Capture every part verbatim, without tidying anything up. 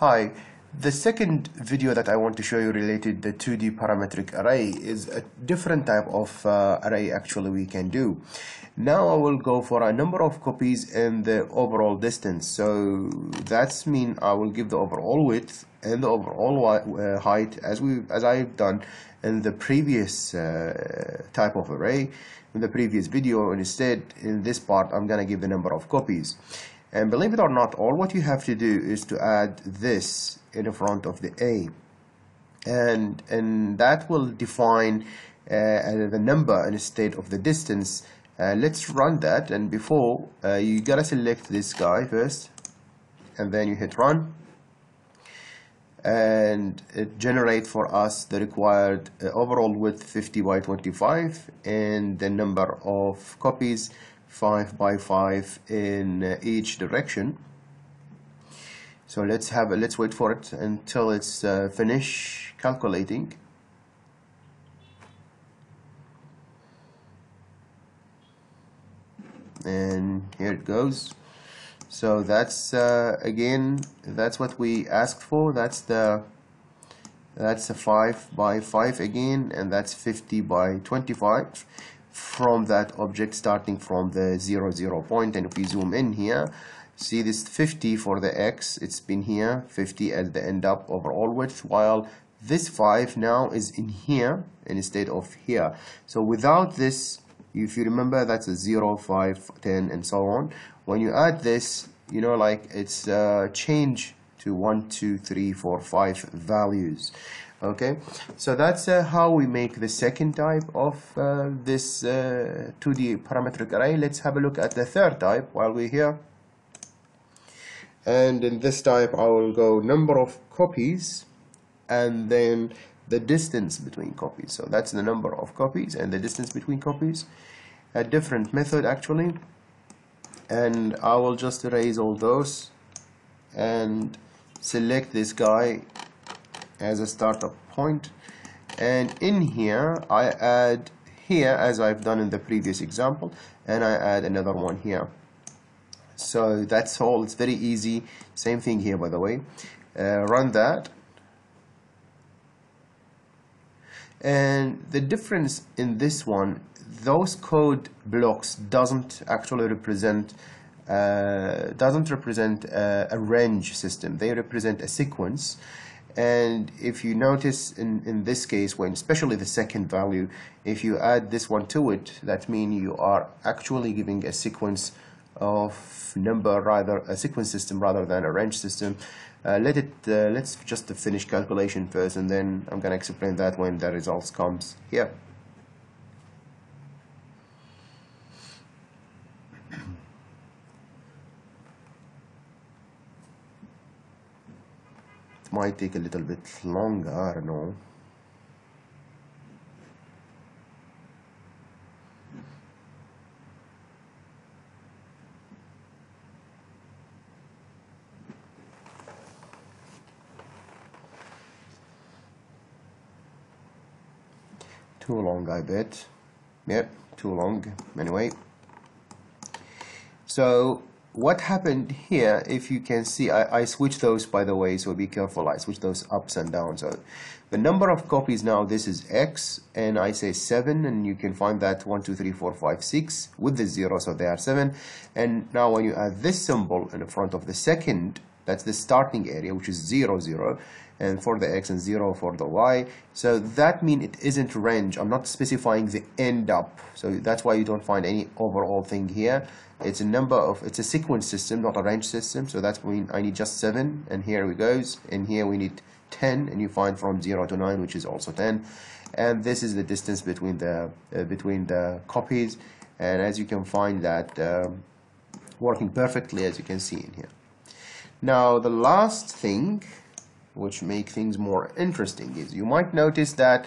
Hi, the second video that I want to show you related the two D parametric array is a different type of uh, array actually we can do. Now I will go for a number of copies and the overall distance. So that's mean I will give the overall width and the overall uh, height as we as I've done in the previous uh, type of array in the previous video. Instead, in this part, I'm gonna give the number of copies. And believe it or not, all what you have to do is to add this in front of the A, and and that will define uh, the number instead of the distance. Uh, let's run that, and before uh, you gotta select this guy first, and then you hit run, and it generates for us the required uh, overall width fifty by twenty-five and the number of copies five by five in each direction. So let's have a, let's wait for it until it's uh, finish calculating. And here it goes. So that's uh, again, that's what we asked for. That's the that's a five by five again, and that's fifty by twenty-five. From that object starting from the zero zero point. And if we zoom in here, see this fifty for the X, it's been here, fifty at the end up overall width, while this five now is in here instead of here. So without this, if you remember, that's a zero, five, ten and so on. When you add this, you know, like it's uh, change to one, two, three, four, five values. Okay, so that's uh, how we make the second type of uh, this uh, two D parametric array. Let's have a look at the third type while we're here. And in this type, I will go number of copies and then the distance between copies. So that's the number of copies and the distance between copies. A different method actually. And I will just erase all those and select this guy as a startup point, and in here I add here as I've done in the previous example, and I add another one here. So that's all, it's very easy. Same thing here, by the way. Uh, run that, and the difference in this one, those code blocks doesn't actually represent uh, doesn't represent a, a range system. They represent a sequence. And if you notice in, in this case, when especially the second value, if you add this one to it, that means you are actually giving a sequence of number, rather a sequence system rather than a range system. Uh, let it uh, let's just finish calculation first, and then I'm gonna explain that when the results comes here. Might take a little bit longer, I don't know. Too long, I bet. Yep, too long. Anyway, so what happened here, if you can see, I, I switch those, by the way, so be careful, I switch those ups and downs. So the number of copies now, this is X, and I say seven, and you can find that one, two, three, four, five, six with the zero, so they are seven. And now when you add this symbol in front of the second, that's the starting area, which is zero, zero, and for the X and zero for the Y. So that means it isn't range. I'm not specifying the end up. So that's why you don't find any overall thing here. It's a number of, it's a sequence system, not a range system. So that's when I need just seven, and here we goes. And here we need ten, and you find from zero to nine, which is also ten. And this is the distance between the, uh, between the copies. And as you can find that um, working perfectly, as you can see in here. Now the last thing which make things more interesting is you might notice that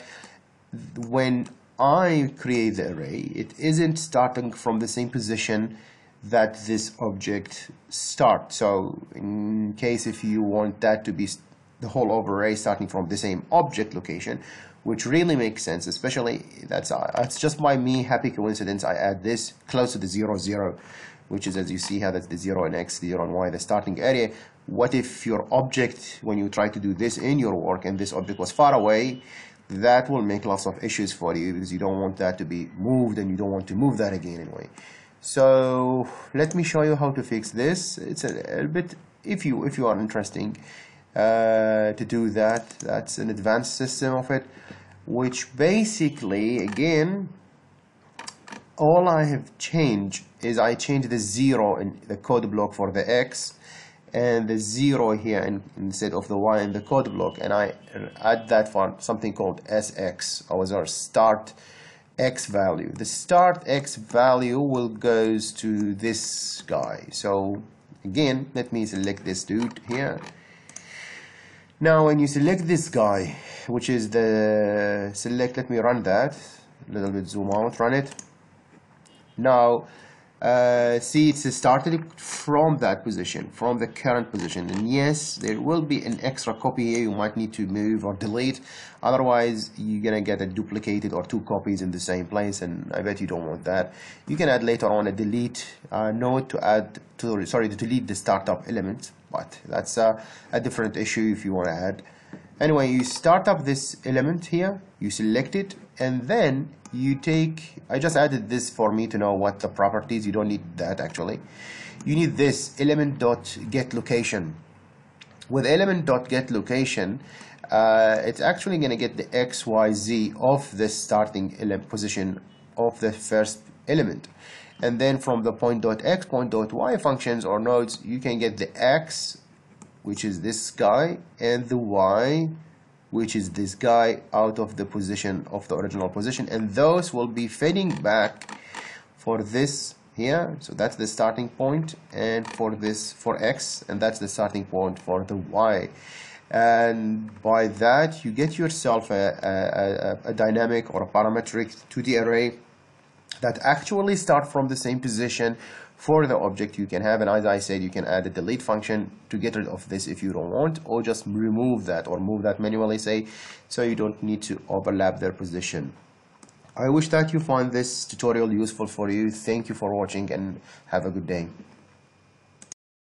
when I create the array, it isn't starting from the same position that this object starts. So in case if you want that to be the whole array starting from the same object location, which really makes sense, especially that's it's just by me happy coincidence I add this close to the zero zero, which is, as you see how that's the zero and X, the zero and Y, the starting area, What if your object, when you try to do this in your work and this object was far away? That will make lots of issues for you because you don't want that to be moved, and you don't want to move that again anyway. So let me show you how to fix this. It's a little bit, if you if you are interested uh, to do that, that's an advanced system of it, which basically, again, all I have changed is I changed the zero in the code block for the X and the zero here in, instead of the Y in the code block, and I add that for something called S X, or our start X value. The start X value will goes to this guy. So again, let me select this dude here. Now when you select this guy, which is the select, let me run that a little bit, zoom out, run it. Now uh, see, it's started from that position, from the current position, and yes, there will be an extra copy here you might need to move or delete, otherwise you're gonna get a duplicated or two copies in the same place, and I bet you don't want that. You can add later on a delete uh, node to add to sorry to delete the startup element, but that's uh, a different issue if you want to add. Anyway, you start up this element here, you select it, and then you take, I just added this for me to know what the properties, you don't need that actually. You need this element.getLocation. With element.getLocation, uh, it's actually going to get the X, Y, Z of the starting position of the first element. And then from the point.X, point.Y functions or nodes, you can get the X, which is this guy, and the Y, which is this guy, out of the position of the original position, and those will be fading back for this here, so that's the starting point, and for this for X, and that's the starting point for the Y, and by that you get yourself a, a, a, a dynamic or a parametric two D array that actually start from the same position for the object you can have, and as I said, you can add a delete function to get rid of this if you don't want, or just remove that or move that manually, say, so you don't need to overlap their position. I wish that you find this tutorial useful for you. Thank you for watching and have a good day.